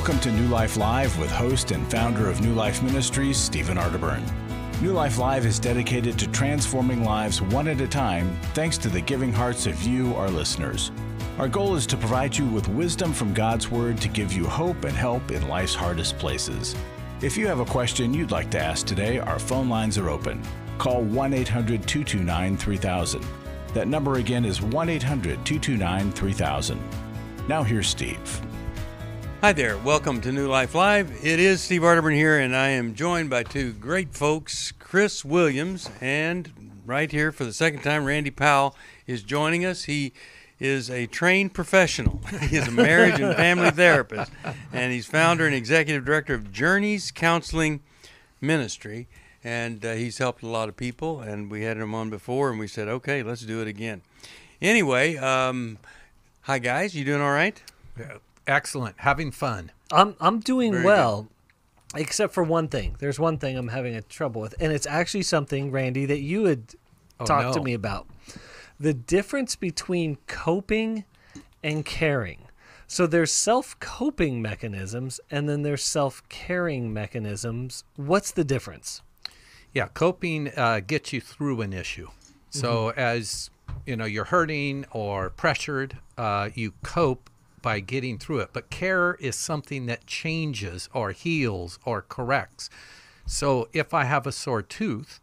Welcome to New Life Live! With host and founder of New Life Ministries, Stephen Arterburn. New Life Live! Is dedicated to transforming lives one at a time, thanks to the giving hearts of you, our listeners. Our goal is to provide you with wisdom from God's Word to give you hope and help in life's hardest places. If you have a question you'd like to ask today, our phone lines are open. Call 1-800-229-3000. That number again is 1-800-229-3000. Now here's Steve. Hi there. Welcome to New Life Live. It is Steve Arterburn here, and I am joined by two great folks, Chris Williams, and right here for the second time, Randy Powell is joining us. He is a trained professional. He is a marriage and family therapist, and he's founder and executive director of Journeys Counseling Ministry, and he's helped a lot of people, and we had him on before, and we said, okay, let's do it again. Anyway, hi, guys. You doing all right? Yeah. Excellent. Having fun. I'm doing very well, good. Except for one thing. There's one thing I'm having trouble with, and it's actually something, Randy, that you had talked to me about. The difference between coping and caring. So there's self-coping mechanisms, and then there's self-caring mechanisms. What's the difference? Yeah, coping gets you through an issue. So as you know, you're hurting or pressured, you cope by getting through it. But care is something that changes or heals or corrects. So if I have a sore tooth,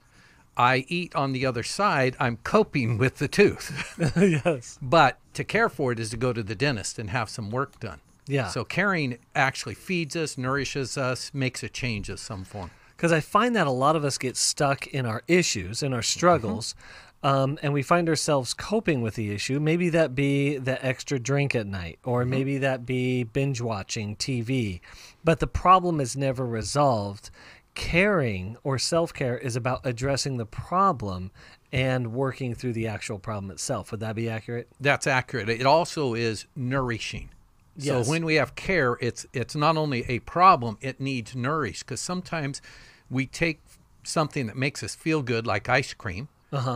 I eat on the other side, I'm coping with the tooth. Yes. But to care for it is to go to the dentist and have some work done. Yeah. So caring actually feeds us, nourishes us, makes a change of some form. Because I find that a lot of us get stuck in our issues, in our struggles, and we find ourselves coping with the issue. Maybe that be the extra drink at night, or maybe that be binge watching TV. But the problem is never resolved. Caring or self-care is about addressing the problem and working through the actual problem itself. Would that be accurate? That's accurate. It also is nourishing. Yes. So when we have care, it's not only a problem, it needs nourished. Because sometimes we take something that makes us feel good, like ice cream,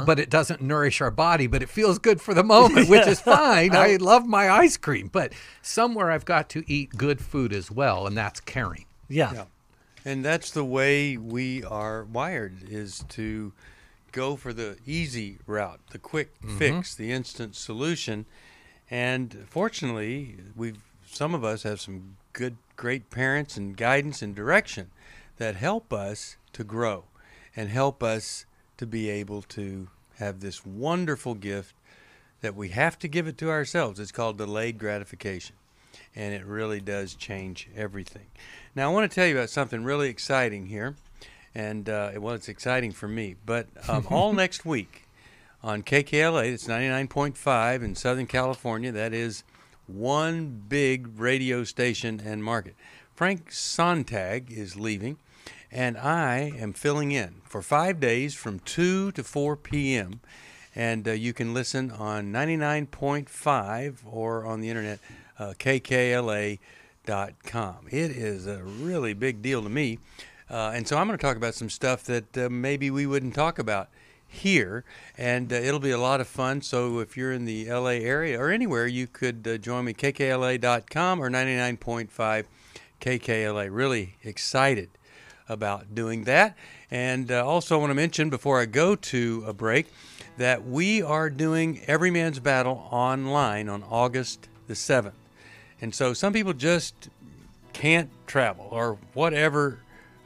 but it doesn't nourish our body, but it feels good for the moment, which is fine. I love my ice cream, but somewhere I've got to eat good food as well, and that's caring. Yeah. And that's the way we are wired, is to go for the easy route, the quick fix, the instant solution. And fortunately, some of us have some good, great parents and guidance and direction that help us to grow and help us to be able to have this wonderful gift that we have to give it to ourselves. It's called delayed gratification, and it really does change everything. Now, I want to tell you about something really exciting here, and well, it's exciting for me, but all next week on KKLA, it's 99.5 in Southern California. That is one big radio station and market. Frank Sontag is leaving, and I am filling in for 5 days from 2 to 4 p.m. And you can listen on 99.5 or on the internet, kkla.com. It is a really big deal to me. And so I'm going to talk about some stuff that maybe we wouldn't talk about here. And it'll be a lot of fun. So if you're in the LA area or anywhere, you could join me, kkla.com or 99.5 KKLA. Really excited about doing that. And also I want to mention before I go to a break that we are doing Every Man's Battle online on August the 7th. And so some people just can't travel or whatever,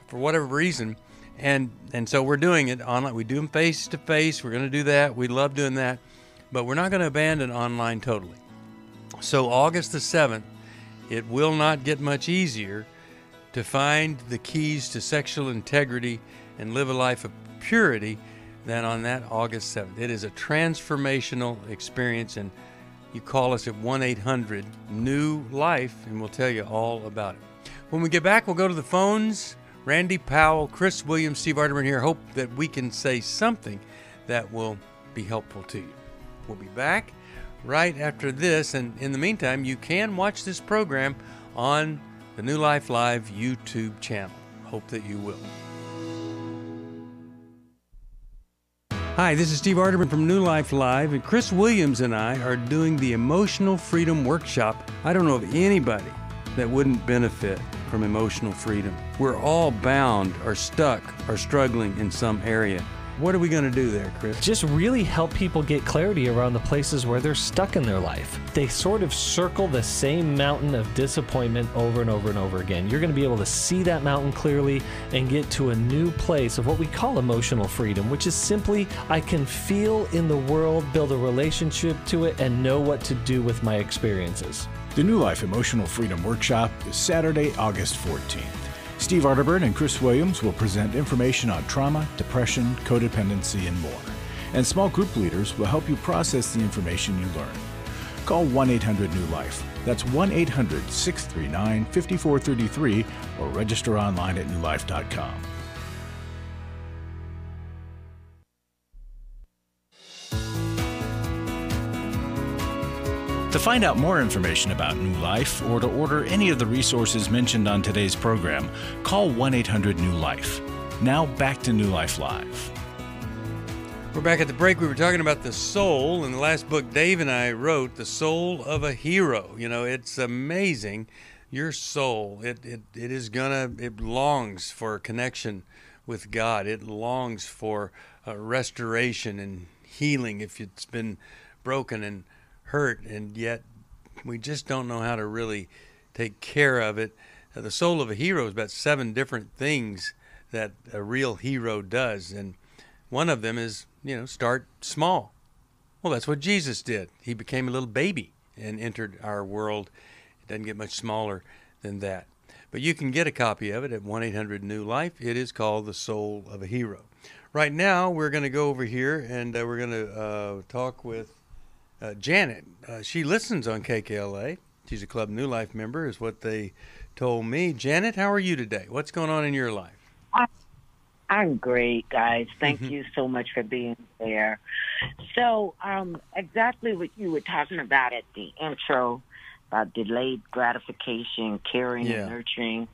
for whatever reason. And so we're doing it online. We do them face to face. We're going to do that. We love doing that, but we're not going to abandon online totally. So August the 7th, it will not get much easier to find the keys to sexual integrity and live a life of purity than on that August 7th. It is a transformational experience, and you call us at 1-800-NEW-LIFE, and we'll tell you all about it. When we get back, we'll go to the phones. Randy Powell, Chris Williams, Steve Arterburn here. Hope that we can say something that will be helpful to you. We'll be back right after this, and in the meantime, you can watch this program on the New Life Live YouTube channel. Hope that you will. Hi, this is Steve Arterburn from New Life Live, and Chris Williams and I are doing the Emotional Freedom Workshop. I don't know of anybody that wouldn't benefit from emotional freedom. We're all bound or stuck or struggling in some area. What are we going to do there, Chris? Just really help people get clarity around the places where they're stuck in their life. They sort of circle the same mountain of disappointment over and over and over again. You're going to be able to see that mountain clearly and get to a new place of what we call emotional freedom, which is simply, I can feel in the world, build a relationship to it, and know what to do with my experiences. The New Life Emotional Freedom Workshop is Saturday, August 14th. Steve Arterburn and Chris Williams will present information on trauma, depression, codependency, and more. And small group leaders will help you process the information you learn. Call 1-800-NEW-LIFE. That's 1-800-639-5433 or register online at newlife.com. To find out more information about New Life or to order any of the resources mentioned on today's program, call 1-800-NEW-LIFE. Now back to New Life Live. We're back at the break. We were talking about the soul in the last book Dave and I wrote, The Soul of a Hero. You know, it's amazing. Your soul, it longs for connection with God. It longs for restoration and healing if it's been broken and hurt, and yet we just don't know how to really take care of it. The soul of a hero is about 7 different things that a real hero does, and one of them is, you know, start small. Well, that's what Jesus did. He became a little baby and entered our world. It doesn't get much smaller than that. But you can get a copy of it at 1-800-NEW-LIFE. It is called The Soul of a Hero. Right now, we're going to go over here, and we're going to talk with Janet. She listens on KKLA. She's a Club New Life member, is what they told me. Janet, how are you today? What's going on in your life? I'm great, guys. Thank you so much for being there. So exactly what you were talking about at the intro, about delayed gratification, caring and nurturing,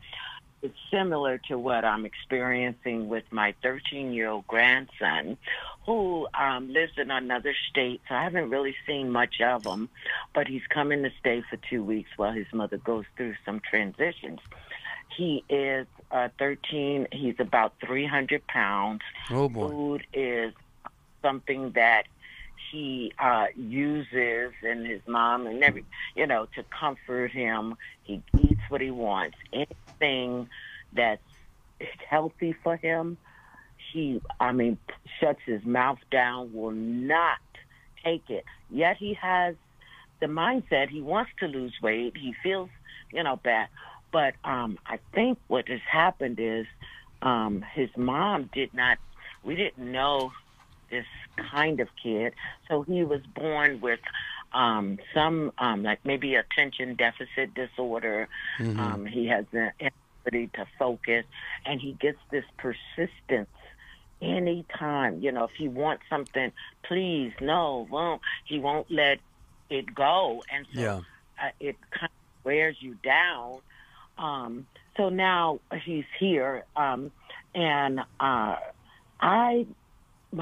it's similar to what I'm experiencing with my 13-year-old grandson who lives in another state, so I haven't really seen much of him, but he's coming to stay for 2 weeks while his mother goes through some transitions. He is 13. He's about 300 pounds. Oh, boy. Food is something that he uses, and his mom and every, you know, to comfort him. He eats what he wants. Anything that's healthy for him, he, I mean, shuts his mouth down, will not take it. Yet he has the mindset he wants to lose weight. He feels, you know, bad. But I think what has happened is his mom we didn't know this kind of kid. So he was born with some, like maybe attention deficit disorder. He has an inability to focus, and he gets this persistence anytime. You know, if he wants something, please, no, won't. He won't let it go. And so it kind of wears you down. So now he's here, and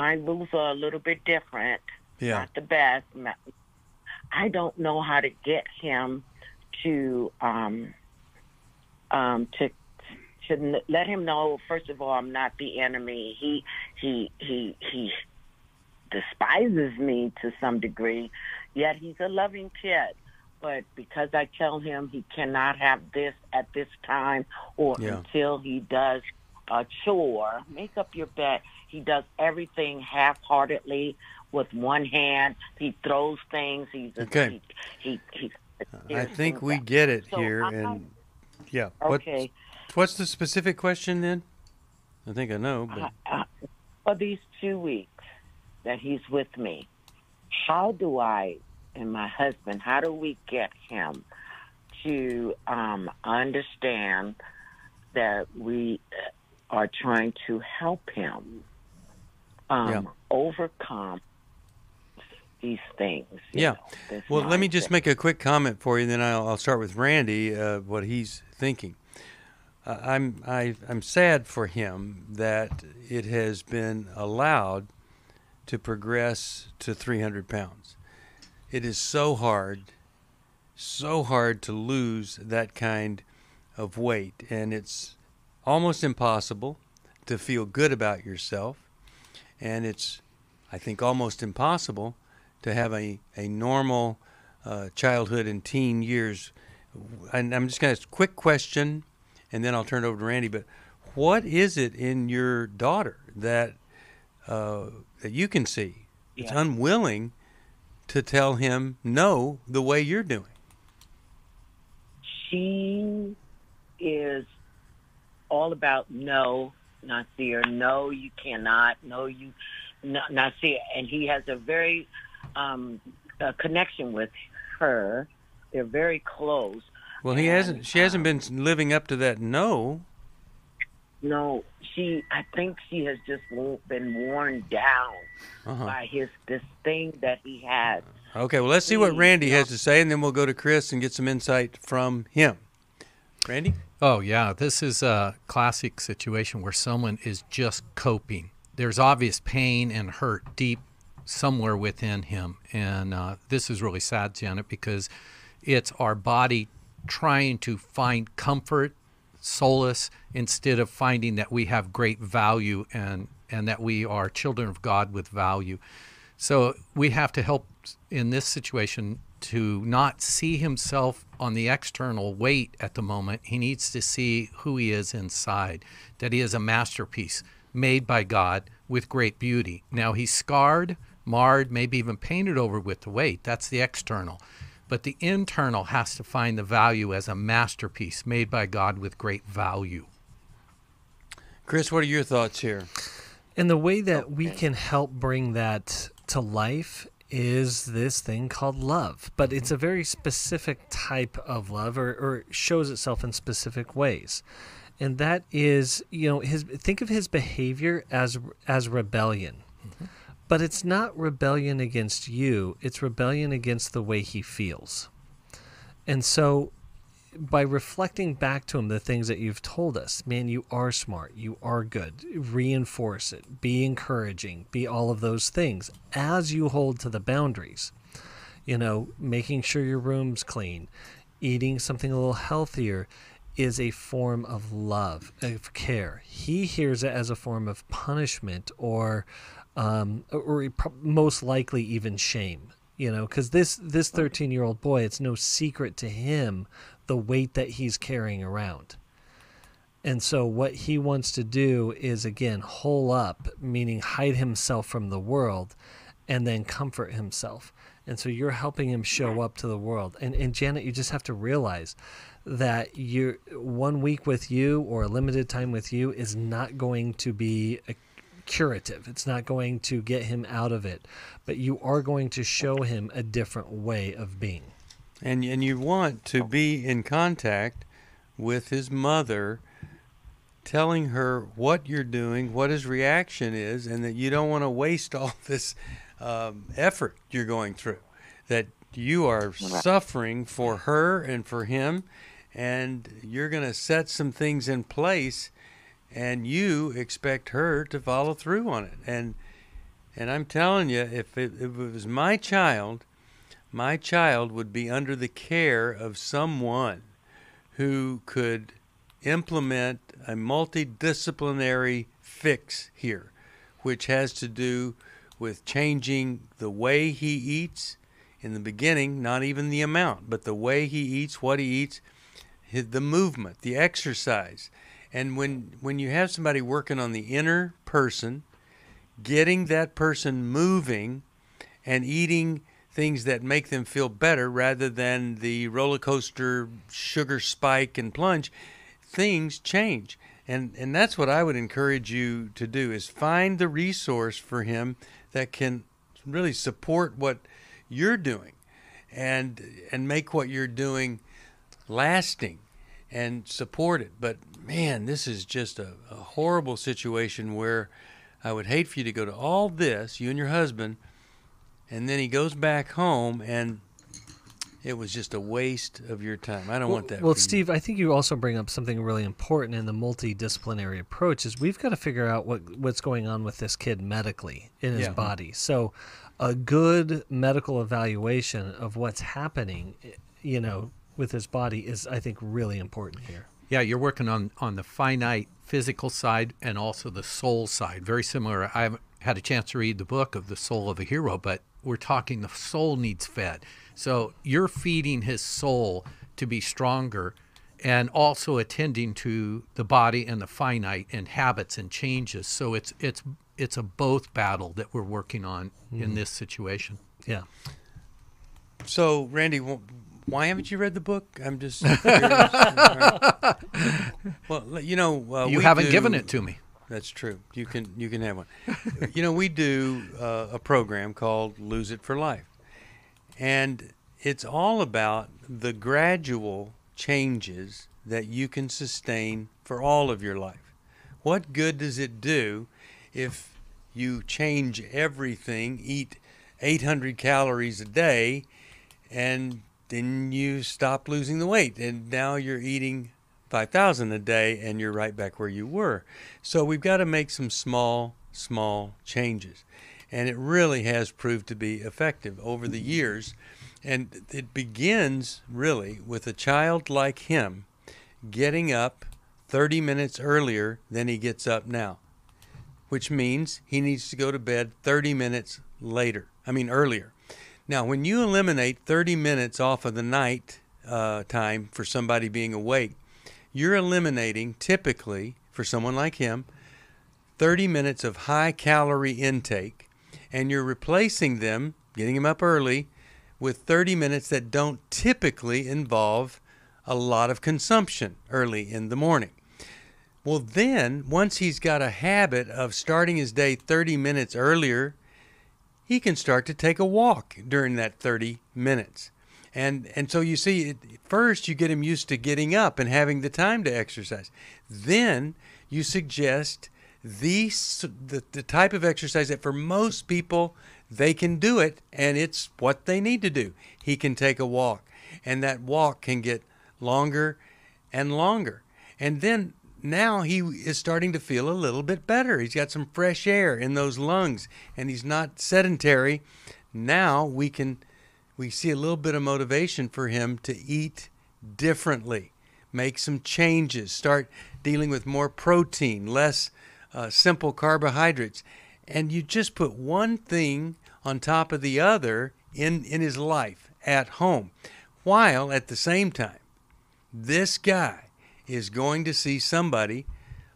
my rules are a little bit different. Not the best. I don't know how to get him to let him know. First of all, I'm not the enemy. He despises me to some degree. Yet he's a loving kid. But because I tell him he cannot have this at this time or until he does a chore, make up your bed. He does everything half-heartedly with one hand. He throws things. I think we get it here. And yeah. Okay. What's the specific question then? I think I know. But for these 2 weeks that he's with me, how do I and my husband, how do we get him to understand that we are trying to help him overcome these things? Well, let me just make a quick comment for you, then I'll start with Randy, what he's thinking. I'm sad for him that it has been allowed to progress to 300 pounds. It is so hard so hard to lose that kind of weight, and it's almost impossible to feel good about yourself, and it's, I think, almost impossible to have a normal childhood and teen years. And I'm just going to ask a quick question, and then I'll turn it over to Randy, but what is it in your daughter that that you can see that's unwilling to tell him no the way you're doing? She is all about no, not there, no, you cannot, no, you not there. And he has a very connection with her. They're very close. Well, he hasn't. She hasn't been living up to that no. No, she. I think she has just been worn down by this thing that he had. Okay, well, let's see what Randy has to say, and then we'll go to Chris and get some insight from him. Randy? Oh, yeah. This is a classic situation where someone is just coping. There's obvious pain and hurt deep somewhere within him. And this is really sad, Janet, because it's our body trying to find comfort, solace, instead of finding that we have great value and that we are children of God with value. So we have to help in this situation to not see himself on the external weight at the moment. He needs to see who he is inside, that he is a masterpiece made by God with great beauty. Now he's scarred, marred, maybe even painted over with the weight. That's the external. But the internal has to find the value as a masterpiece made by God with great value. Chris, what are your thoughts here? And the way that we can help bring that to life is this thing called love. But it's a very specific type of love, or shows itself in specific ways. And that is, you know, think of his behavior as rebellion. Mm-hmm. But it's not rebellion against you, it's rebellion against the way he feels. And so by reflecting back to him the things that you've told us, man, you are smart, you are good, reinforce it, be encouraging, be all of those things as you hold to the boundaries. You know, making sure your room's clean, eating something a little healthier is a form of love, of care. He hears it as a form of punishment or most likely even shame, you know, because this 13-year-old boy, it's no secret to him the weight that he's carrying around. And so what he wants to do is, again, hole up, meaning hide himself from the world and then comfort himself. And so you're helping him show up to the world. And Janet, you just have to realize that you, 1 week with you or a limited time with you is not going to be a curative. It's not going to get him out of it, but you are going to show him a different way of being. And you want to be in contact with his mother, telling her what you're doing, what his reaction is, and that you don't want to waste all this effort you're going through, that you are suffering for her and for him, and you're going to set some things in place, and you expect her to follow through on it. And I'm telling you, if it was my child would be under the care of someone who could implement a multidisciplinary fix here, which has to do with changing the way he eats in the beginning, not even the amount, but the way he eats, what he eats, the movement, the exercise. And when you have somebody working on the inner person, getting that person moving and eating things that make them feel better rather than the roller coaster sugar spike and plunge, things change. And that's what I would encourage you to do, is find the resource for him that can really support what you're doing and make what you're doing lasting and support it. But man, this is just a horrible situation where I would hate for you to go to all this, you and your husband, and then he goes back home and it was just a waste of your time. I don't want that. Well, Steve, I think you also bring up something really important in the multidisciplinary approach is we've got to figure out what's going on with this kid medically in his body. So a good medical evaluation of what's happening, you know, with his body is, I think, really important here. Yeah, you're working on the finite physical side and also the soul side. Very similar. I haven't had a chance to read the book of The Soul of a Hero, but we're talking the soul needs fed. So you're feeding his soul to be stronger and also attending to the body and the finite and habits and changes. So it's a both battle that we're working on in this situation. Yeah. So, Randy, why haven't you read the book? I'm just curious. Well, you know, you haven't given it to me. That's true. You can have one. You know, we do a program called Lose It for Life, and it's all about the gradual changes that you can sustain for all of your life. What good does it do if you change everything, eat 800 calories a day, and then you stop losing the weight, and now you're eating 5,000 a day, and you're right back where you were? So we've got to make some small changes, and it really has proved to be effective over the years. And it begins really with a child like him getting up 30 minutes earlier than he gets up now, which means he needs to go to bed 30 minutes later. I mean, earlier. Now, when you eliminate 30 minutes off of the night time for somebody being awake, you're eliminating, typically, for someone like him, 30 minutes of high-calorie intake, and you're replacing them, getting him up early, with 30 minutes that don't typically involve a lot of consumption early in the morning. Well, then, once he's got a habit of starting his day 30 minutes earlier, he can start to take a walk during that 30 minutes. And so you see, first you get him used to getting up and having the time to exercise. Then you suggest the type of exercise that for most people, they can do it, and it's what they need to do. He can take a walk, and that walk can get longer and longer. And then now he is starting to feel a little bit better. He's got some fresh air in those lungs, and he's not sedentary. Now we see a little bit of motivation for him to eat differently, make some changes, start dealing with more protein, less simple carbohydrates. And you just put one thing on top of the other in his life at home, while at the same time, this guy is going to see somebody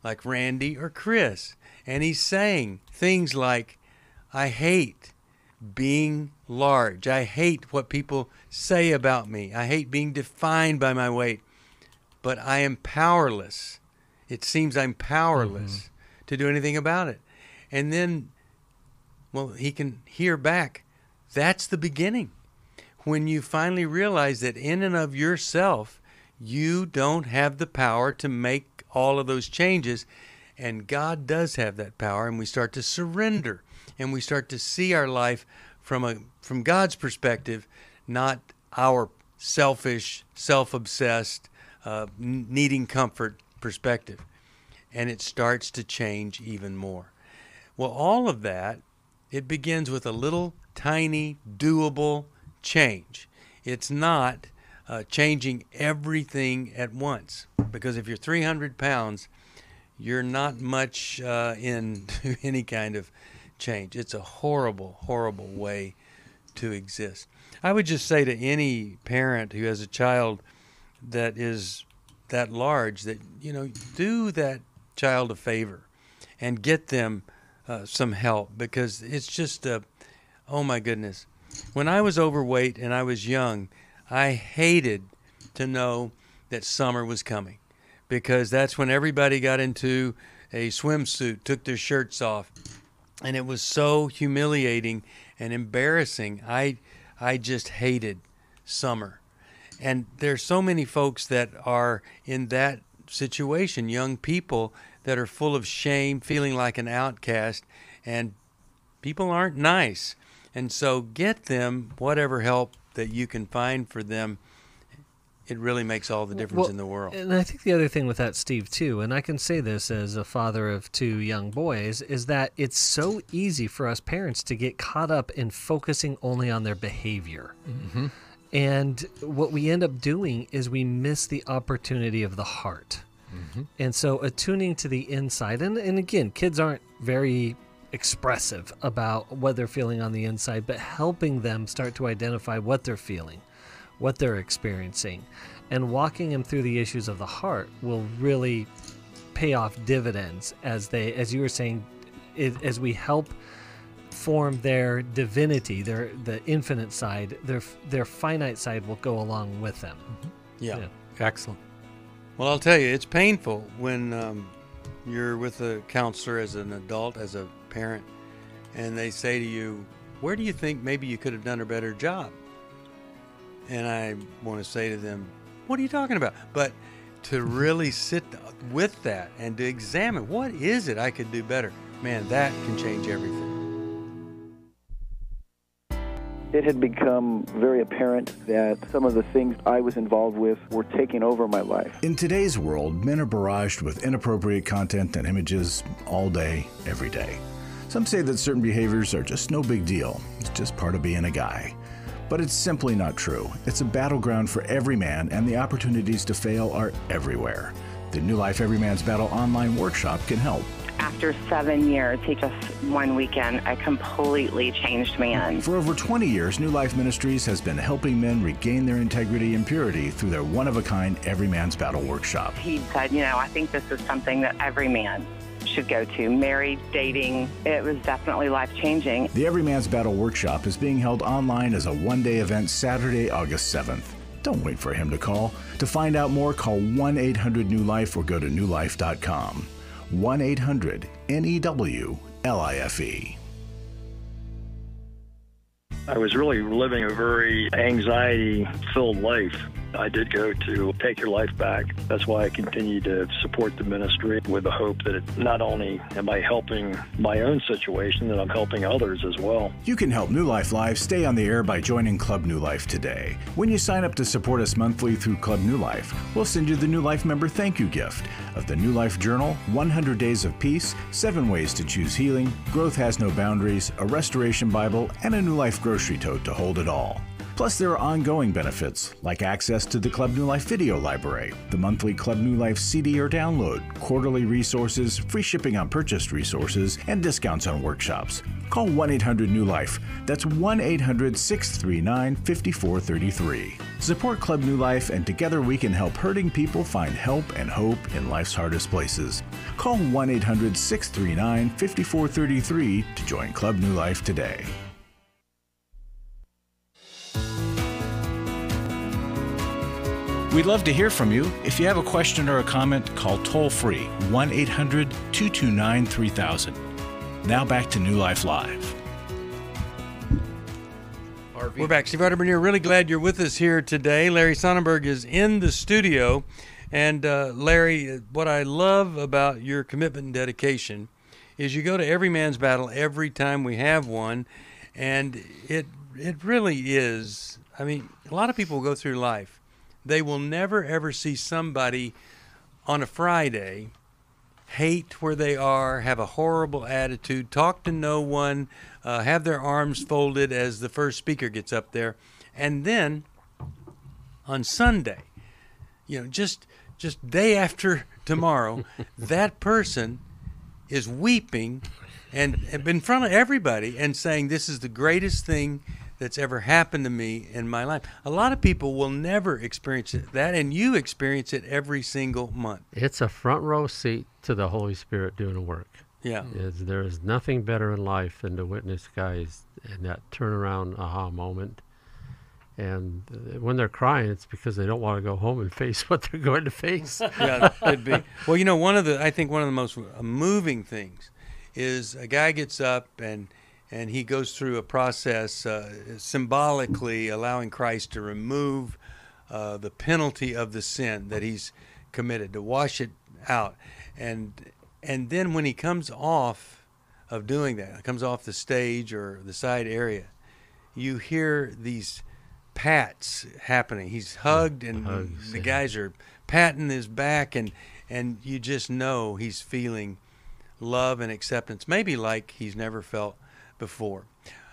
like Randy or Chris, and he's saying things like, I hate being large. I hate what people say about me. I hate being defined by my weight, but I am powerless. It seems I'm powerless to do anything about it. And then, well, he can hear back. That's the beginning. When you finally realize that in and of yourself, you don't have the power to make all of those changes, and God does have that power, and we start to surrender, and we start to see our life from God's perspective, not our selfish, self-obsessed, needing comfort perspective. And it starts to change even more. Well, all of that, it begins with a little, tiny, doable change. It's not changing everything at once, because if you're 300 pounds, you're not much into any kind of change. It's a horrible, horrible way to exist. I would just say to any parent who has a child that is that large that, you know, do that child a favor and get them some help, because it's just oh my goodness. When I was overweight and I was young, I hated to know that summer was coming, because that's when everybody got into a swimsuit, took their shirts off, and it was so humiliating and embarrassing. I just hated summer. And there's so many folks that are in that situation, young people that are full of shame, feeling like an outcast, and people aren't nice. And so get them whatever help that you can find for them. It really makes all the difference in the world. And I think the other thing with that, Steve, too, and I can say this as a father of two young boys, is that it's so easy for us parents to get caught up in focusing only on their behavior. Mm-hmm. And what we end up doing is we miss the opportunity of the heart. Mm-hmm. And so attuning to the inside, and again, kids aren't very expressive about what they're feeling on the inside, but helping them start to identify what they're feeling, what they're experiencing, and walking them through the issues of the heart will really pay off dividends, as they, as you were saying, as we help form their divinity, the infinite side, their finite side will go along with them. Mm-hmm. Yeah, excellent. Well, I'll tell you, it's painful when you're with a counselor as an adult, as a parent, and they say to you, where do you think maybe you could have done a better job? And I want to say to them, what are you talking about? But to really sit with that and to examine, what is it I could do better? Man, that can change everything. It had become very apparent that some of the things I was involved with were taking over my life. In today's world, men are barraged with inappropriate content and images all day, every day. Some say that certain behaviors are just no big deal. It's just part of being a guy. But it's simply not true. It's a battleground for every man, and the opportunities to fail are everywhere. The New Life Every Man's Battle online workshop can help. After 7 years, just one weekend, I completely changed man. For over 20 years, New Life Ministries has been helping men regain their integrity and purity through their one-of-a-kind Every Man's Battle workshop. He said, you know, I think this is something that every man should go to, married, dating. It was definitely life-changing. The Every Man's Battle workshop is being held online as a one-day event Saturday, August 7th. Don't wait for him to call. To find out more, call 1-800-NEW-LIFE or go to newlife.com. 1-800-NEWLIFE. I was really living a very anxiety-filled life. I did go to Take Your Life Back. That's why I continue to support the ministry, with the hope that it, not only am I helping my own situation, that I'm helping others as well. You can help New Life Live stay on the air by joining Club New Life today. When you sign up to support us monthly through Club New Life, we'll send you the New Life Member Thank You gift of the New Life Journal, 100 Days of Peace, 7 Ways to Choose Healing, Growth Has No Boundaries, a Restoration Bible, and a New Life grocery tote to hold it all. Plus, there are ongoing benefits, like access to the Club New Life video library, the monthly Club New Life CD or download, quarterly resources, free shipping on purchased resources, and discounts on workshops. Call 1-800-NEW-LIFE. That's 1-800-639-5433. Support Club New Life, and together we can help hurting people find help and hope in life's hardest places. Call 1-800-639-5433 to join Club New Life today. We'd love to hear from you. If you have a question or a comment, call toll-free 1-800-229-3000. Now back to New Life Live. We're back. Steve Arterburn here. Really glad you're with us here today. Larry Sonnenberg is in the studio. And Larry, what I love about your commitment and dedication is you go to Every Man's Battle every time we have one. And it really is. I mean, a lot of people go through life. They will never, ever see somebody on a Friday hate where they are, have a horrible attitude, talk to no one, have their arms folded as the first speaker gets up there. And then on Sunday, you know, just day after tomorrow, that person is weeping and in front of everybody and saying, this is the greatest thing that's ever happened to me in my life. A lot of people will never experience it, that, and you experience it every single month. It's a front row seat to the Holy Spirit doing the work. Yeah. There is nothing better in life than to witness guys in that turnaround aha moment. And when they're crying, it's because they don't want to go home and face what they're going to face. Yeah, could be. Well, you know, I think one of the most moving things is a guy gets up and he goes through a process symbolically allowing Christ to remove the penalty of the sin that he's committed, to wash it out. And then when he comes off of doing that, comes off the stage or the side area, you hear these pats happening. He's hugged and the guys are patting his back, and you just know he's feeling love and acceptance, maybe like he's never felt before.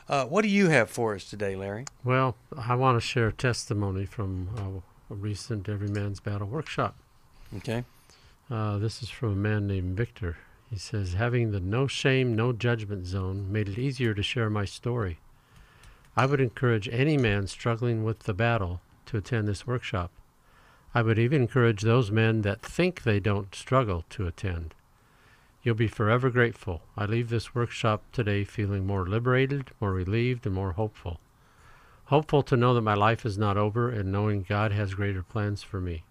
What do you have for us today, Larry? Well, I want to share testimony from a recent Every Man's Battle workshop. Okay. This is from a man named Victor. He says, having the no shame, no judgment zone made it easier to share my story. I would encourage any man struggling with the battle to attend this workshop. I would even encourage those men that think they don't struggle to attend. You'll be forever grateful. I leave this workshop today feeling more liberated, more relieved, and more hopeful. Hopeful to know that my life is not over and knowing God has greater plans for me.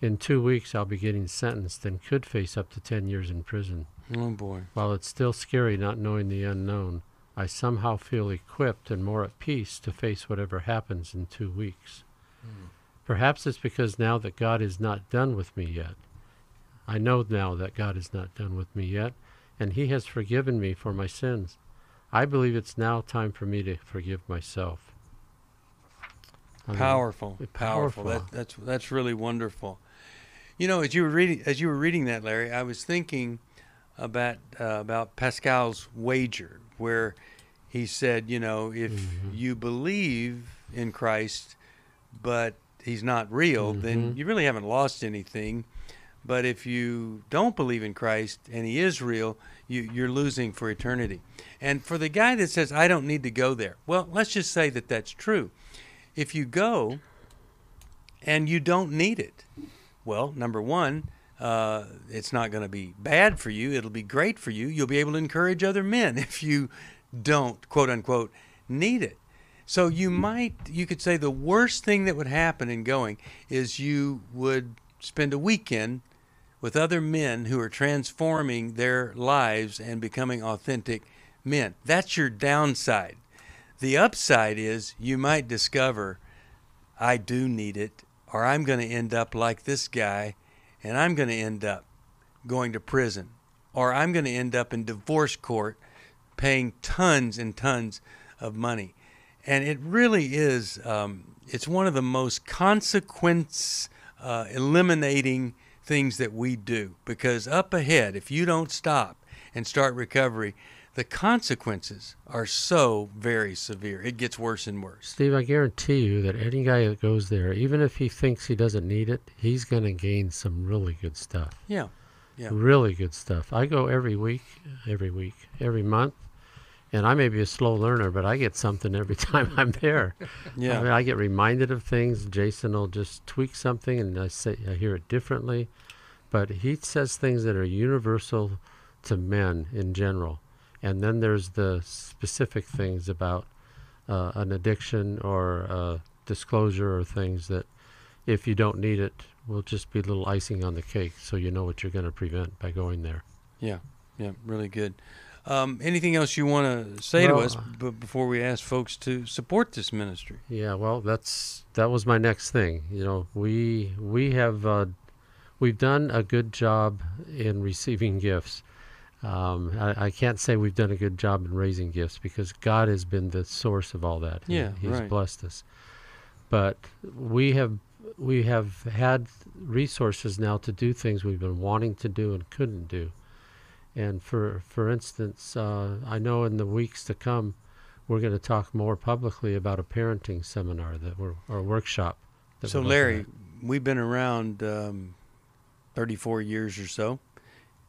In 2 weeks, I'll be getting sentenced and could face up to 10 years in prison. Oh, boy. While it's still scary not knowing the unknown, I somehow feel equipped and more at peace to face whatever happens in 2 weeks. Mm. Perhaps it's because now that God is not done with me yet. I know now that God is not done with me yet, and He has forgiven me for my sins. I believe it's now time for me to forgive myself. Powerful. Powerful. That's really wonderful. You know, as you were reading that, Larry, I was thinking about Pascal's wager, where he said, you know, if you believe in Christ, but He's not real, then you really haven't lost anything. But if you don't believe in Christ and He is real, you're losing for eternity. And for the guy that says, I don't need to go there, well, let's just say that that's true. If you go and you don't need it, well, number one, it's not going to be bad for you. It'll be great for you. You'll be able to encourage other men if you don't, quote unquote, need it. So you could say the worst thing that would happen in going is you would spend a weekend with other men who are transforming their lives and becoming authentic men. That's your downside. The upside is you might discover, I do need it, or I'm going to end up like this guy, and I'm going to end up going to prison, or I'm going to end up in divorce court paying tons and tons of money. And it really is, it's one of the most consequence-eliminating things that we do, because up ahead, if you don't stop and start recovery, the consequences are so very severe. It gets worse and worse. Steve, I guarantee you that any guy that goes there, even if he thinks he doesn't need it, he's going to gain some really good stuff. Yeah. Really good stuff. I go every week, every month, and I may be a slow learner, but I get something every time I'm there. Yeah. I mean, I get reminded of things. Jason will just tweak something, and I hear it differently. But he says things that are universal to men in general. And then there's the specific things about an addiction or disclosure or things that if you don't need it, will just be a little icing on the cake, so you know what you're going to prevent by going there. Yeah, really good. Anything else you want to say to us before we ask folks to support this ministry? Yeah, well, that was my next thing. You know, we've done a good job in receiving gifts. I can't say we've done a good job in raising gifts, because God has been the source of all that. Yeah, He's blessed us. But we have had resources now to do things we've been wanting to do and couldn't do. And for instance, I know in the weeks to come, we're going to talk more publicly about a parenting seminar or workshop. So Larry, we've been around 34 years or so.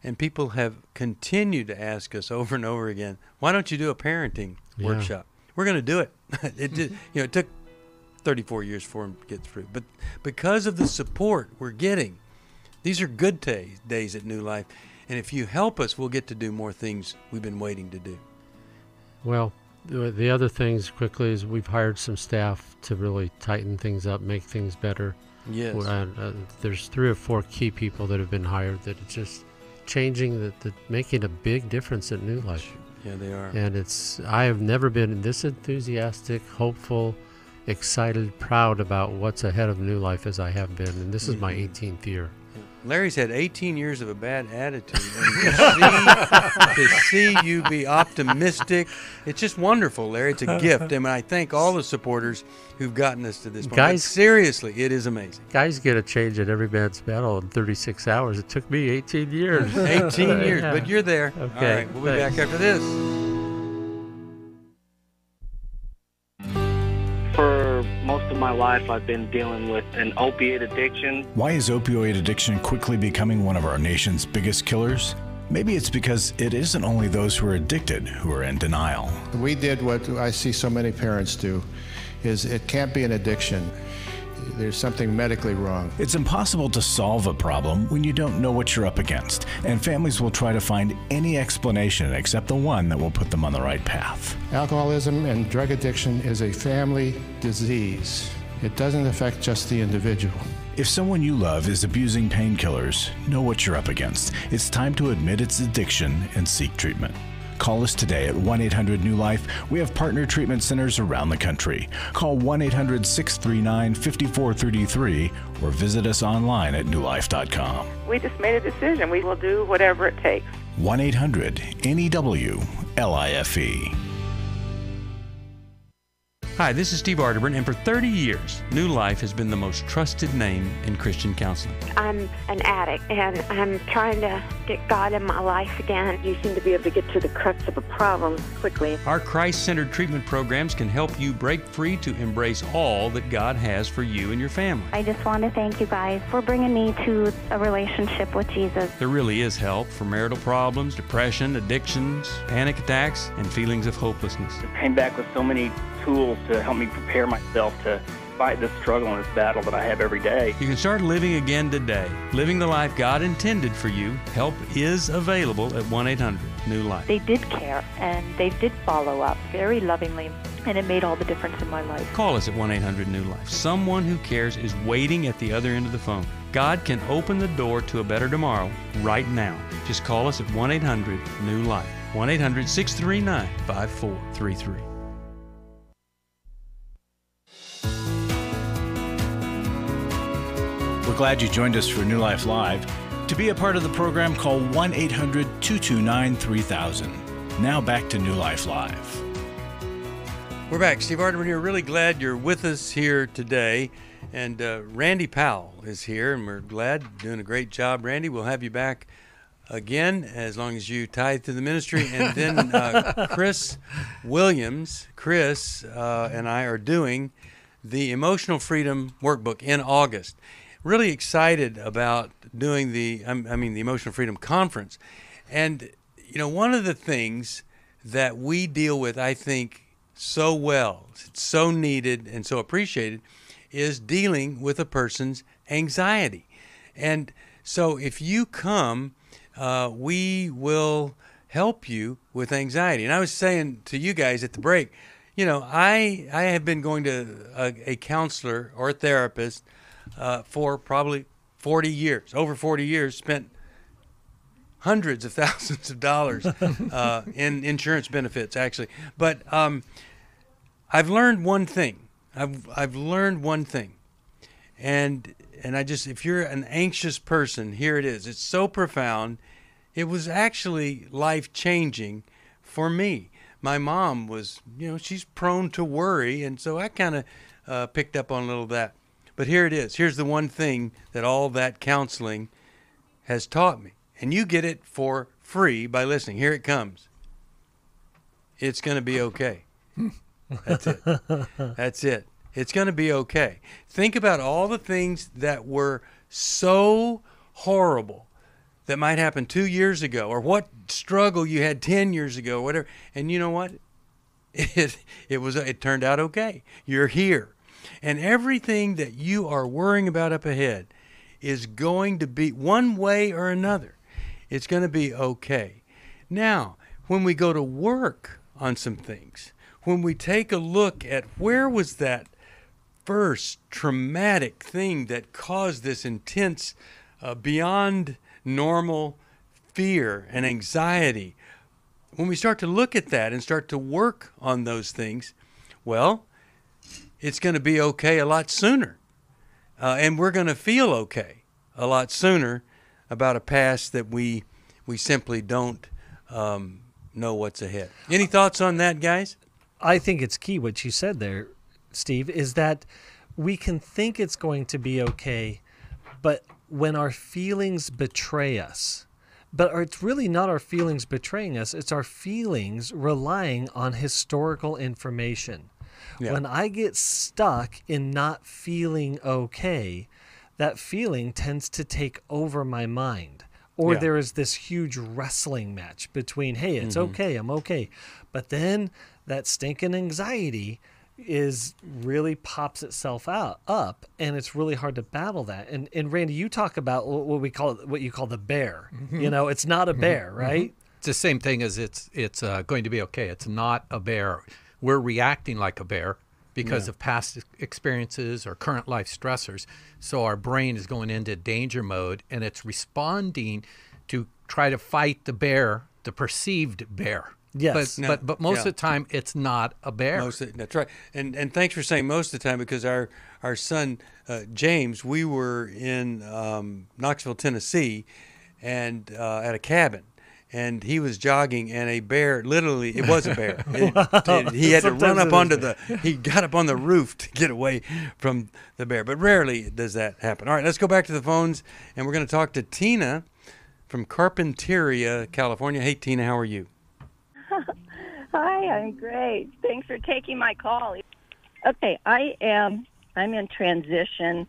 And people have continued to ask us over and over again, why don't you do a parenting workshop? We're going to do it. It took 34 years for them to get through. But because of the support we're getting, these are good days at New Life. And if you help us, we'll get to do more things we've been waiting to do. Well, the other things quickly is we've hired some staff to really tighten things up, make things better. Yes. There's 3 or 4 key people that have been hired that it's just... changing making a big difference at New Life. Yeah, they are. And I have never been this enthusiastic, hopeful, excited, proud about what's ahead of New Life as I have been. And this is my 18th year. Larry's had 18 years of a bad attitude. And to see you be optimistic, it's just wonderful, Larry. It's a gift. And I thank all the supporters who've gotten us to this point. Guys, seriously, it is amazing. Guys get a change at Every Man's Battle in 36 hours. It took me 18 years. 18 years, but you're there. Okay, all right, we'll be back after this. for most of my life, I've been dealing with an opiate addiction. Why is opioid addiction quickly becoming one of our nation's biggest killers? Maybe it's because it isn't only those who are addicted who are in denial. We did what I see so many parents do, is it can't be an addiction. There's something medically wrong. It's impossible to solve a problem when you don't know what you're up against, and families will try to find any explanation except the one that will put them on the right path. Alcoholism and drug addiction is a family disease. It doesn't affect just the individual. If someone you love is abusing painkillers, know what you're up against. It's time to admit it's addiction and seek treatment. Call us today at 1-800-NEW-LIFE. We have partner treatment centers around the country. Call 1-800-639-5433 or visit us online at newlife.com. We just made a decision. We will do whatever it takes. 1-800-NEWLIFE. Hi, this is Steve Arterburn, and for 30 years, New Life has been the most trusted name in Christian counseling. I'm an addict, and I'm trying to get God in my life again. You seem to be able to get to the crux of a problem quickly. Our Christ-centered treatment programs can help you break free to embrace all that God has for you and your family. I just want to thank you guys for bringing me to a relationship with Jesus. There really is help for marital problems, depression, addictions, panic attacks, and feelings of hopelessness. I came back with so many tools to help me prepare myself to fight this struggle and this battle that I have every day. You can start living again today. Living the life God intended for you. Help is available at 1-800-NEW-LIFE. They did care, and they did follow up very lovingly, and it made all the difference in my life. Call us at 1-800-NEW-LIFE. Someone who cares is waiting at the other end of the phone. God can open the door to a better tomorrow right now. Just call us at 1-800-NEW-LIFE. 1-800-639-5433. We're glad you joined us for New Life Live. To be a part of the program, call 1-800-229-3000. Now back to New Life Live. We're back. Steve Arterburn here. Really glad you're with us here today. And Randy Powell is here, and we're glad. Doing a great job, Randy. We'll have you back again as long as you tithe to the ministry. And then Chris Williams, and I are doing the Emotional Freedom Workbook in August. Really excited about doing the Emotional Freedom Conference. And, you know, one of the things that we deal with, I think, so well, it's so needed and so appreciated, is dealing with a person's anxiety. And so if you come, we will help you with anxiety. And I was saying to you guys at the break, you know, I have been going to a counselor or a therapist for probably 40 years, over 40 years, spent hundreds of thousands of dollars in insurance benefits, actually. But I've learned one thing. I've learned one thing, and I just, if you're an anxious person, here it is. It's so profound. It was actually life-changing for me. My mom was, you know, she's prone to worry, and so I kind of picked up on a little of that. But here it is. Here's the one thing that all that counseling has taught me. And you get it for free by listening. Here it comes. It's going to be okay. That's it. That's it. It's going to be okay. Think about all the things that were so horrible that might happen 2 years ago, or what struggle you had 10 years ago, or whatever. And you know what? It turned out okay. You're here. And everything that you are worrying about up ahead is going to be, one way or another, it's going to be okay. Now, when we go to work on some things, when we take a look at where was that first traumatic thing that caused this intense, beyond normal fear and anxiety, when we start to look at that and start to work on those things, well, it's going to be okay a lot sooner. And we're going to feel okay a lot sooner about a past that we simply don't know what's ahead. Any thoughts on that, guys? I think it's key what you said there, Steve, is that we can think it's going to be okay, but when our feelings betray us, but it's really not our feelings betraying us, it's our feelings relying on historical information. Yeah. When I get stuck in not feeling okay, that feeling tends to take over my mind. Or there is this huge wrestling match between, hey, it's okay, I'm okay. But then that stinking anxiety is really pops itself up, and it's really hard to battle that. And Randy, you talk about what you call the bear. You know, it's not a bear, right? It's the same thing as it's going to be okay. It's not a bear. We're reacting like a bear because of past experiences or current life stressors. So our brain is going into danger mode, and it's responding to try to fight the bear, the perceived bear. Yes. But most of the time, it's not a bear. That's right. And thanks for saying most of the time, because our son, James, we were in Knoxville, Tennessee, and at a cabin. And he was jogging, and a bear, literally, it was a bear. He had to run up onto he got up on the roof to get away from the bear. But rarely does that happen. All right, let's go back to the phones, and we're going to talk to Tina from Carpinteria, California. Hey, Tina, how are you? Hi, I'm great. Thanks for taking my call. Okay, I'm in transition,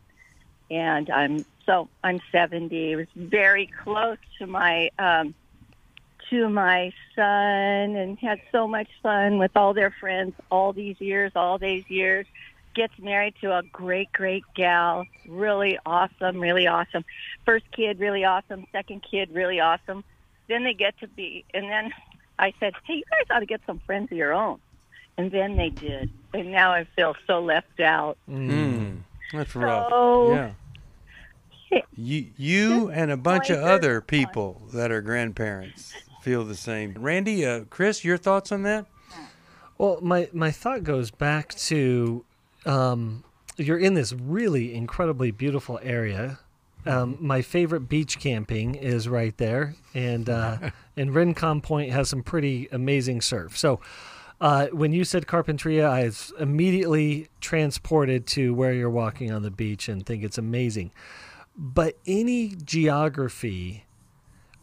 and I'm 70. It was very close to my son, and had so much fun with all their friends all these years. Gets married to a great gal, really awesome. First kid, really awesome. Second kid, really awesome. Then they get to be, and then I said, hey, you guys ought to get some friends of your own. And then they did. And now I feel so left out. That's rough. Yeah. You and a bunch of other people that are grandparents feel the same. Randy, Chris, your thoughts on that? Well, my thought goes back to you're in this really incredibly beautiful area. My favorite beach camping is right there, and Rincon Point has some pretty amazing surf. So when you said Carpinteria, I was immediately transported to where you're walking on the beach and think it's amazing. But any geography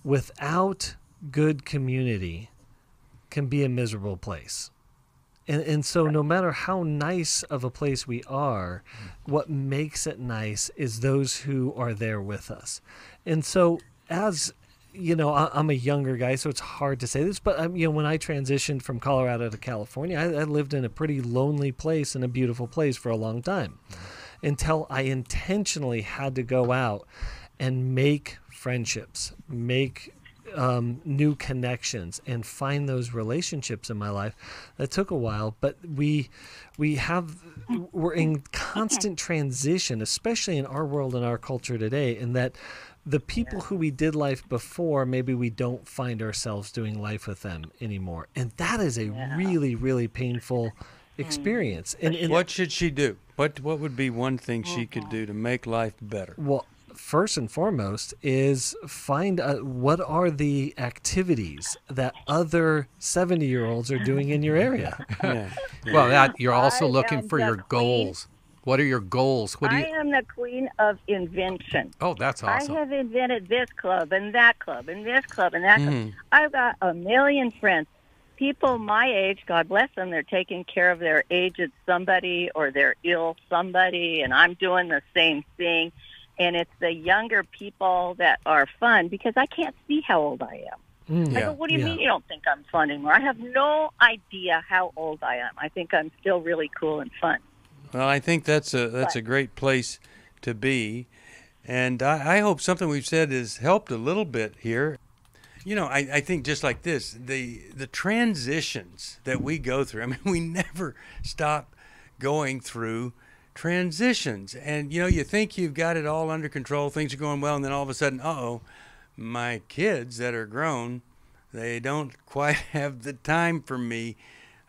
without good community can be a miserable place. And so no matter how nice of a place we are, what makes it nice is those who are there with us. And so as, you know, I'm a younger guy, so it's hard to say this, but you know, when I transitioned from Colorado to California, I lived in a pretty lonely place and a beautiful place for a long time, until I intentionally had to go out and make friendships, make new connections, and find those relationships in my life. That took a while, but we're in constant transition, especially in our world and our culture today, in that the people who we did life before, maybe we don't find ourselves doing life with them anymore. And that is a really, really painful experience. And what should she do? What would be one thing she could do to make life better? Well, first and foremost is find what are the activities that other 70-year-olds are doing in your area. Well, you're also looking for your goals. What are your goals? I am the queen of invention. Oh, that's awesome. I have invented this club and that club and this club and that club. I've got a million friends. People my age, God bless them, they're taking care of their aged somebody or their ill somebody, and I'm doing the same thing. And it's the younger people that are fun, because I can't see how old I am. I go, what do you mean you don't think I'm fun anymore? I have no idea how old I am. I think I'm still really cool and fun. Well, I think that's a great place to be. And I hope something we've said has helped a little bit here. You know, I think just like this, the transitions that we go through, I mean, we never stop going through transitions. And, you know, you think you've got it all under control, things are going well, and then all of a sudden, uh-oh, my kids that are grown, they don't quite have the time for me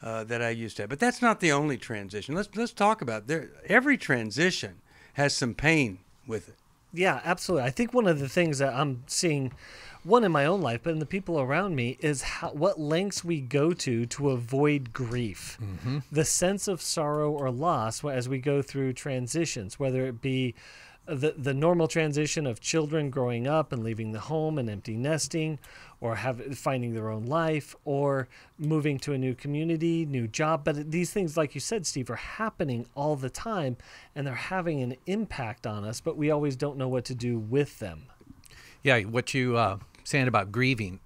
that I used to have. But that's not the only transition. Let's talk about there. Every transition has some pain with it. Yeah, absolutely. I think one of the things that I'm seeing, one in my own life, but in the people around me, is what lengths we go to avoid grief. The sense of sorrow or loss as we go through transitions, whether it be the normal transition of children growing up and leaving the home and empty nesting, or finding their own life, or moving to a new community, new job. But these things, like you said, Steve, are happening all the time, and they're having an impact on us, but we always don't know what to do with them. Yeah, what you saying about grieving,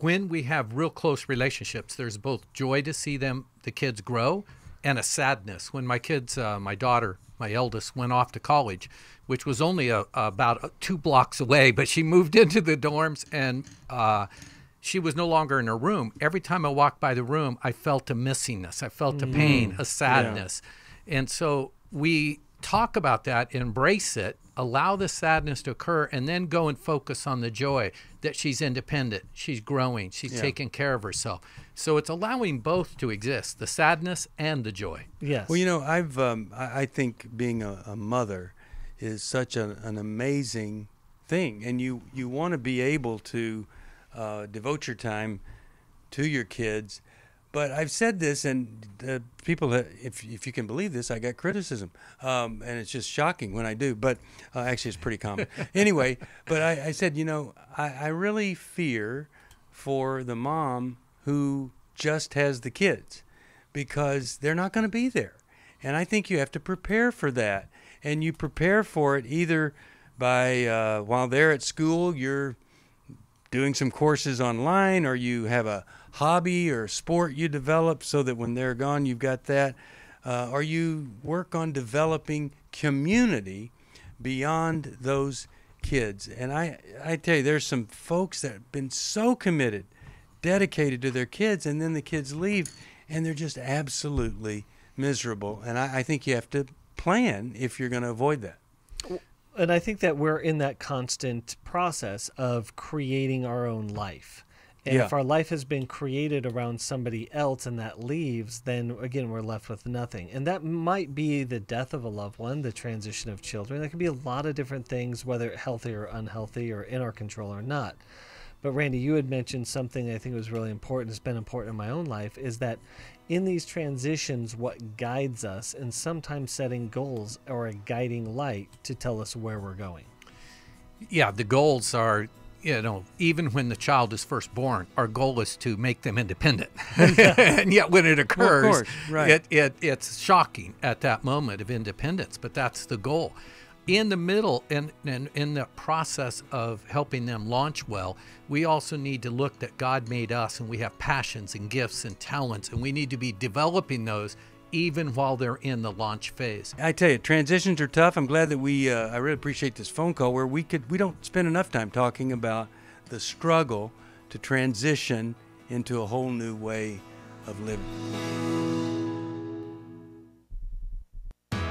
when we have real close relationships, there's both joy to see them, the kids grow, and a sadness. When my kids, my daughter, my eldest, went off to college, which was only about 2 blocks away, but she moved into the dorms, and she was no longer in her room. Every time I walked by the room, I felt a missingness. I felt a pain, a sadness. Yeah. And so we talk about that, embrace it, allow the sadness to occur, and then go and focus on the joy that she's independent, she's growing, she's taking care of herself. So it's allowing both to exist, the sadness and the joy. Yes. Well, you know, I've I think being a mother is such an amazing thing, and you want to be able to devote your time to your kids. But I've said this, and people, if you can believe this, I got criticism, and it's just shocking when I do. But actually, it's pretty common. Anyway, but I said, you know, I really fear for the mom who just has the kids, because they're not going to be there. And I think you have to prepare for that. And you prepare for it either by while they're at school, you're doing some courses online, or you have a hobby or sport you develop so that when they're gone you've got that, or you work on developing community beyond those kids. And I tell you, there's some folks that have been so committed, dedicated to their kids, and then the kids leave and they're just absolutely miserable. And I think you have to plan if you're going to avoid that. And I think that we're in that constant process of creating our own life. And if our life has been created around somebody else and that leaves, then again, we're left with nothing. And that might be the death of a loved one, the transition of children. That can be a lot of different things, whether healthy or unhealthy or in our control or not. But Randy, you had mentioned something I think was really important, it's been important in my own life, is that in these transitions, what guides us, and sometimes setting goals or a guiding light to tell us where we're going. Yeah, the goals are, you know, even when the child is first born, our goal is to make them independent. And yet when it occurs, well, of course, right. it's shocking at that moment of independence, but that's the goal. In the middle and in the process of helping them launch well, we also need to look that God made us, and we have passions and gifts and talents, and we need to be developing those even while they're in the launch phase. I tell you, transitions are tough. I'm glad that we, I really appreciate this phone call where we don't spend enough time talking about the struggle to transition into a whole new way of living.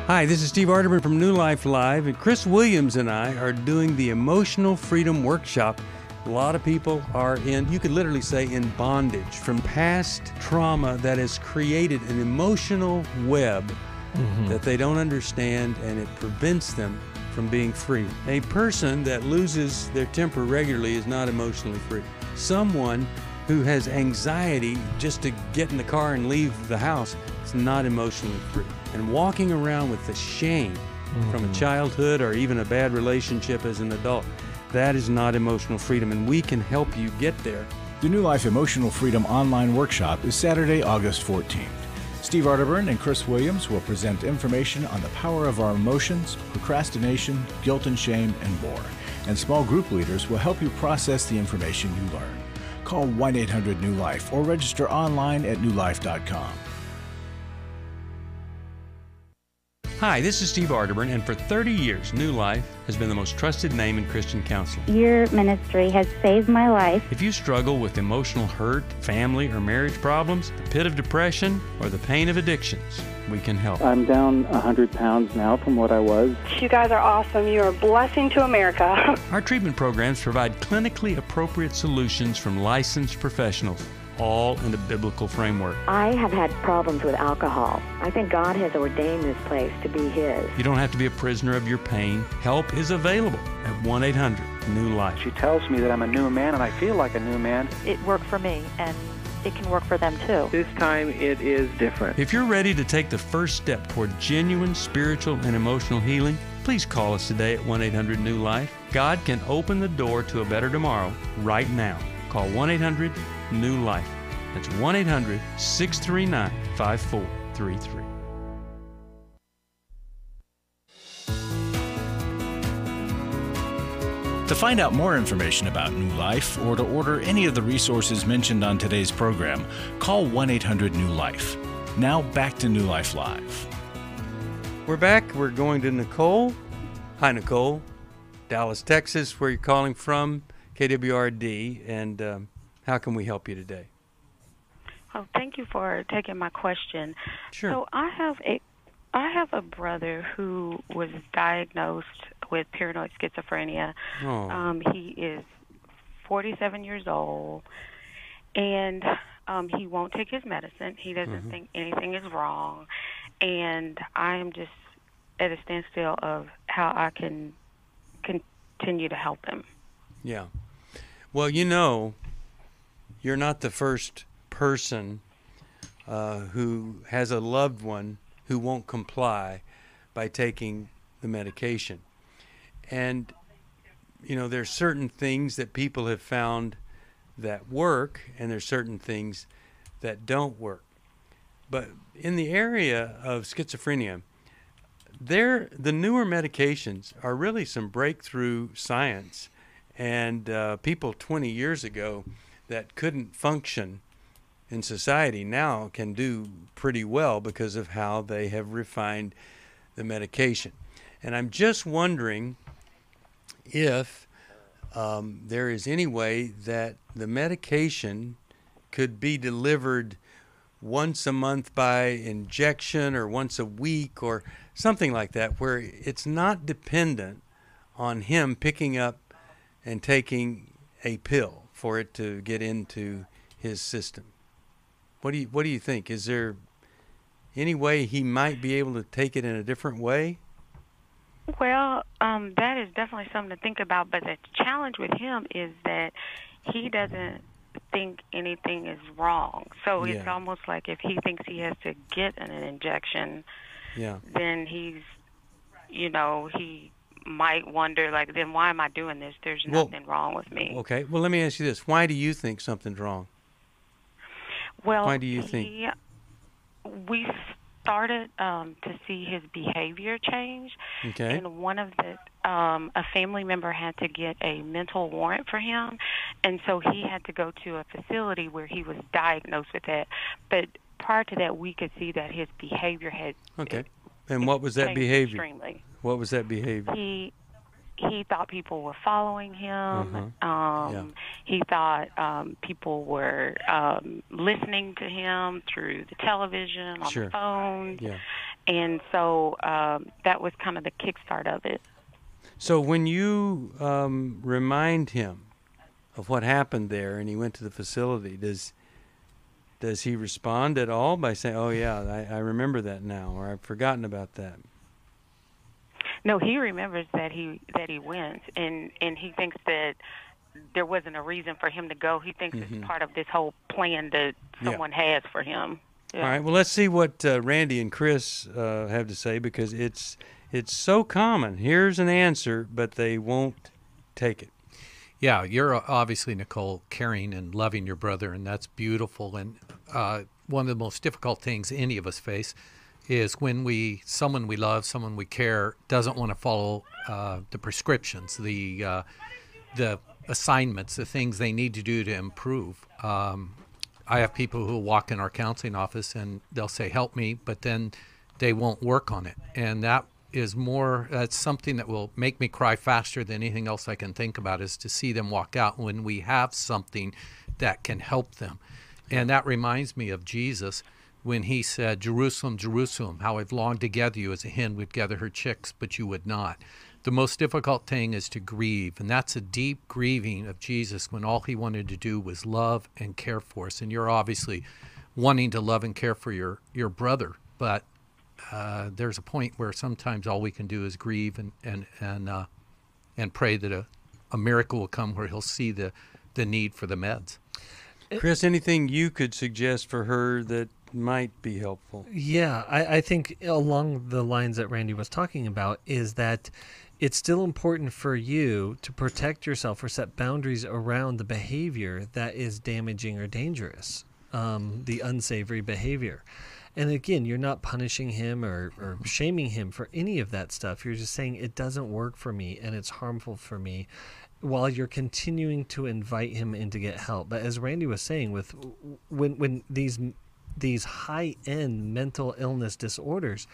Hi, this is Steve Arterburn from New Life Live, and Chris Williams and I are doing the Emotional Freedom Workshop. A lot of people are in, you could literally say, in bondage from past trauma that has created an emotional web that they don't understand, and it prevents them from being free. A person that loses their temper regularly is not emotionally free. Someone who has anxiety just to get in the car and leave the house is not emotionally free. And walking around with the shame from a childhood or even a bad relationship as an adult, that is not emotional freedom, and we can help you get there. The New Life Emotional Freedom Online Workshop is Saturday, August 14th. Steve Arterburn and Chris Williams will present information on the power of our emotions, procrastination, guilt and shame, and more. And small group leaders will help you process the information you learn. Call 1-800-NEW-LIFE or register online at newlife.com. Hi, this is Steve Arterburn, and for 30 years, New Life has been the most trusted name in Christian counseling. Your ministry has saved my life. If you struggle with emotional hurt, family or marriage problems, the pit of depression, or the pain of addictions, we can help. I'm down 100 pounds now from what I was. You guys are awesome. You are a blessing to America. Our treatment programs provide clinically appropriate solutions from licensed professionals, all in a biblical framework. I have had problems with alcohol. I think God has ordained this place to be His. You don't have to be a prisoner of your pain. Help is available at 1-800-NEW-LIFE. She tells me that I'm a new man, and I feel like a new man. It worked for me, and it can work for them too. This time it is different. If you're ready to take the first step toward genuine spiritual and emotional healing, please call us today at 1-800-NEW-LIFE. God can open the door to a better tomorrow right now. Call 1-800-NEW-LIFE. That's 1-800-639-5433. To find out more information about New Life or to order any of the resources mentioned on today's program, call 1-800-NEW-LIFE. Now back to New Life Live. We're back. We're going to Nicole. Hi, Nicole. Dallas, Texas, where you're calling from, KWRD. And how can we help you today? Oh, thank you for taking my question. Sure. So I have a brother who was diagnosed with paranoid schizophrenia. Oh. He is 47 years old, and he won't take his medicine. He doesn't mm-hmm. think anything is wrong, and I am just at a standstill of how I can continue to help him. Yeah. Well, you know, you're not the first person who has a loved one who won't comply by taking the medication. And, you know, there's certain things that people have found that work, and there's certain things that don't work. But in the area of schizophrenia, the newer medications are really some breakthrough science. And people 20 years ago that couldn't function in society now can do pretty well because of how they have refined the medication. And I'm just wondering if there is any way that the medication could be delivered once a month by injection or once a week or something like that, where it's not dependent on him picking up and taking a pill for it to get into his system. What do you think? Is there any way he might be able to take it in a different way? Well, that is definitely something to think about, but the challenge with him is that he doesn't think anything is wrong. So yeah. It's almost like if he thinks he has to get an injection, yeah. then he's, you know, he might wonder, like, then why am I doing this? There's nothing wrong with me. Okay. Well, let me ask you this. Why do you think something's wrong? Well, why do you think? We started to see his behavior change, okay. and one of the a family member had to get a mental warrant for him, and so he had to go to a facility where he was diagnosed with that. But prior to that, we could see that his behavior had okay. And what was that behavior? Extremely. What was that behavior? He thought people were following him. Uh-huh. He thought people were listening to him through the television, on sure. the phone. Yeah. And so that was kind of the kickstart of it. So when you remind him of what happened there and he went to the facility, does he respond at all by saying, oh, yeah, I remember that now, or I've forgotten about that? No, he remembers that he went, and he thinks that there wasn't a reason for him to go. He thinks mm-hmm. it's part of this whole plan that someone yeah. has for him. Yeah. All right. Well, let's see what Randy and Chris have to say, because it's so common. Here's an answer, but they won't take it. Yeah, you're obviously, Nicole, caring and loving your brother, and that's beautiful. And one of the most difficult things any of us face is when someone we love, someone we care, doesn't want to follow the prescriptions, the assignments, the things they need to do to improve. I have people who walk in our counseling office and they'll say, help me, but then they won't work on it. And that's something that will make me cry faster than anything else I can think about, is to see them walk out when we have something that can help them. And that reminds me of Jesus, when he said, Jerusalem, Jerusalem, how I've longed to gather you as a hen would gather her chicks, but you would not. The most difficult thing is to grieve, and that's a deep grieving of Jesus, when all he wanted to do was love and care for us. And you're obviously wanting to love and care for your brother, but there's a point where sometimes all we can do is grieve and pray that a miracle will come where he'll see the need for the meds. Chris, anything you could suggest for her that might be helpful. Yeah, I think along the lines that Randy was talking about is that it's still important for you to protect yourself or set boundaries around the behavior that is damaging or dangerous, the unsavory behavior. And again, you're not punishing him or shaming him for any of that stuff. You're just saying it doesn't work for me and it's harmful for me, while you're continuing to invite him in to get help. But as Randy was saying, with when these high-end mental illness disorders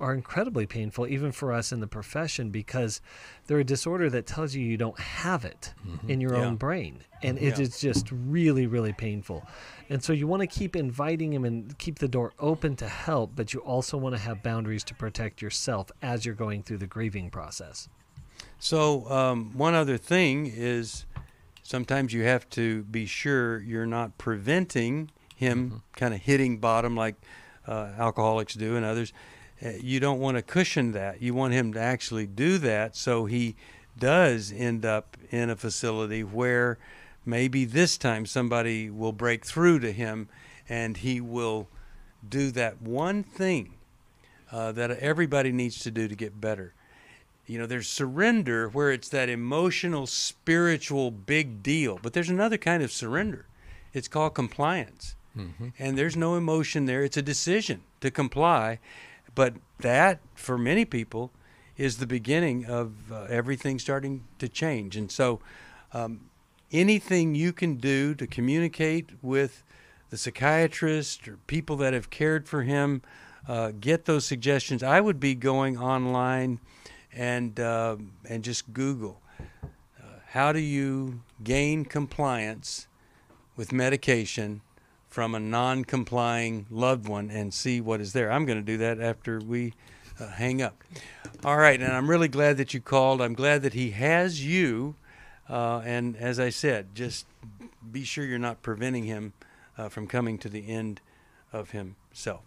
are incredibly painful, even for us in the profession, because they're a disorder that tells you you don't have it in your own brain. And it is just really, really painful. And so you want to keep inviting him and keep the door open to help, but you also want to have boundaries to protect yourself as you're going through the grieving process. So one other thing is, sometimes you have to be sure you're not preventing him kind of hitting bottom like alcoholics do and others. You don't want to cushion that. You want him to actually do that, so he does end up in a facility where maybe this time somebody will break through to him and he will do that one thing that everybody needs to do to get better. You know, there's surrender where it's that emotional, spiritual big deal. But there's another kind of surrender. It's called compliance. And there's no emotion there. It's a decision to comply. But that, for many people, is the beginning of everything starting to change. And so anything you can do to communicate with the psychiatrist or people that have cared for him, get those suggestions. I would be going online and just Google, how do you gain compliance with medication from a non-complying loved one, and see what is there. I'm going to do that after we hang up. All right, and I'm really glad that you called. I'm glad that he has you, and as I said, just be sure you're not preventing him from coming to the end of himself.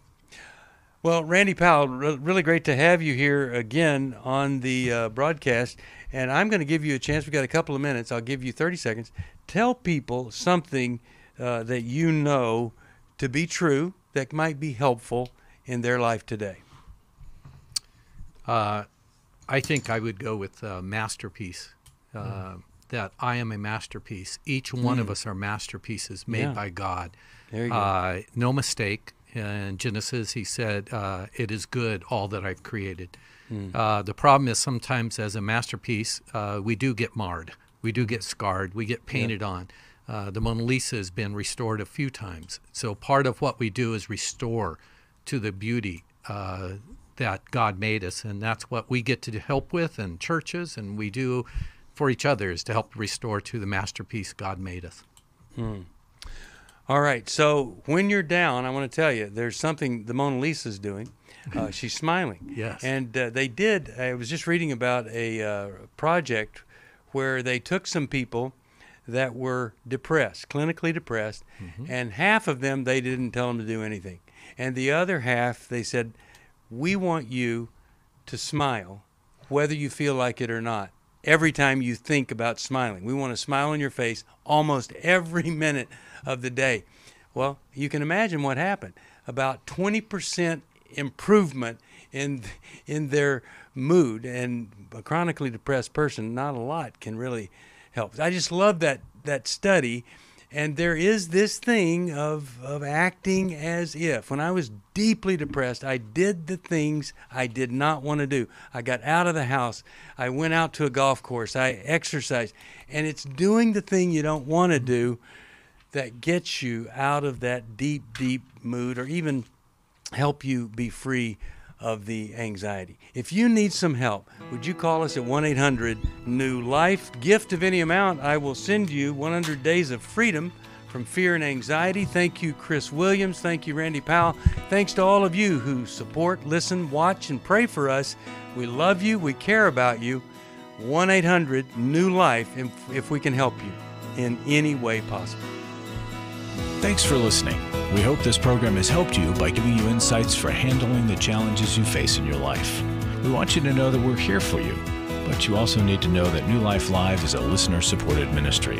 Well, Randy Powell, really great to have you here again on the broadcast. And I'm going to give you a chance. We've got a couple of minutes. I'll give you 30 seconds. Tell people something that you know to be true that might be helpful in their life today. I think I would go with masterpiece, that I am a masterpiece. Each one of us are masterpieces made by God. There you go. No mistake. In Genesis, he said, it is good, all that I've created. The problem is sometimes as a masterpiece, we do get marred. We do get scarred. We get painted on. The Mona Lisa has been restored a few times. So part of what we do is restore to the beauty that God made us. And that's what we get to help with in churches, and we do for each other, is to help restore to the masterpiece God made us. All right, so when you're down, I want to tell you, there's something the Mona Lisa's doing. She's smiling. Yes. And they did, I was just reading about a project where they took some people that were depressed, clinically depressed, and half of them, they didn't tell them to do anything. And the other half, they said, we want you to smile, whether you feel like it or not. Every time you think about smiling, we want to smile on your face almost every minute of the day. Well, you can imagine what happened. About 20% improvement in their mood, and a chronically depressed person, not a lot can really help. I just love that study. And there is this thing of acting as if. When I was deeply depressed, I did the things I did not want to do. I got out of the house. I went out to a golf course. I exercised. And it's doing the thing you don't want to do that gets you out of that deep, deep mood, or even help you be free of the anxiety. If you need some help, would you call us at 1-800-NEW-LIFE? Gift of any amount, I will send you 100 Days of Freedom from Fear and Anxiety. Thank you, Chris Williams. Thank you, Randy Powell. Thanks to all of you who support, listen, watch, and pray for us. We love you. We care about you. 1-800-NEW-LIFE if we can help you in any way possible. Thanks for listening. We hope this program has helped you by giving you insights for handling the challenges you face in your life. We want you to know that we're here for you, but you also need to know that New Life Live! Is a listener-supported ministry.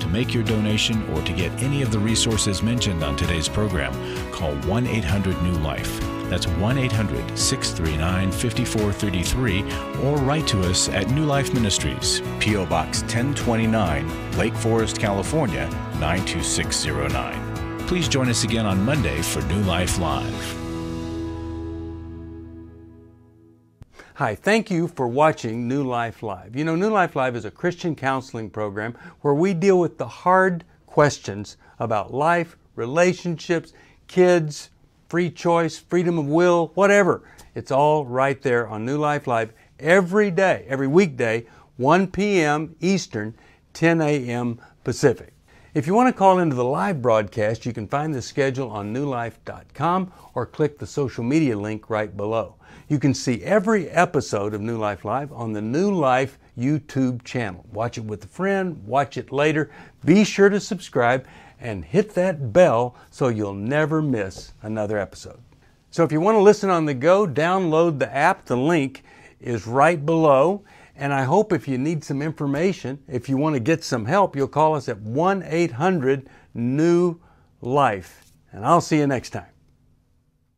To make your donation or to get any of the resources mentioned on today's program, call 1-800-NEW-LIFE. That's 1-800-639-5433, or write to us at New Life Ministries, P.O. Box 1029, Lake Forest, California, 92609. Please join us again on Monday for New Life Live! Hi, thank you for watching New Life Live. You know, New Life Live is a Christian counseling program where we deal with the hard questions about life, relationships, kids, free choice, freedom of will, whatever. It's all right there on New Life Live every day, every weekday, 1 p.m. Eastern, 10 a.m. Pacific. If you want to call into the live broadcast, you can find the schedule on newlife.com or click the social media link right below. You can see every episode of New Life Live on the New Life YouTube channel. Watch it with a friend, watch it later. Be sure to subscribe and hit that bell so you'll never miss another episode. So if you want to listen on the go, download the app. The link is right below. And I hope if you need some information, if you want to get some help, you'll call us at 1-800-NEW-LIFE. And I'll see you next time.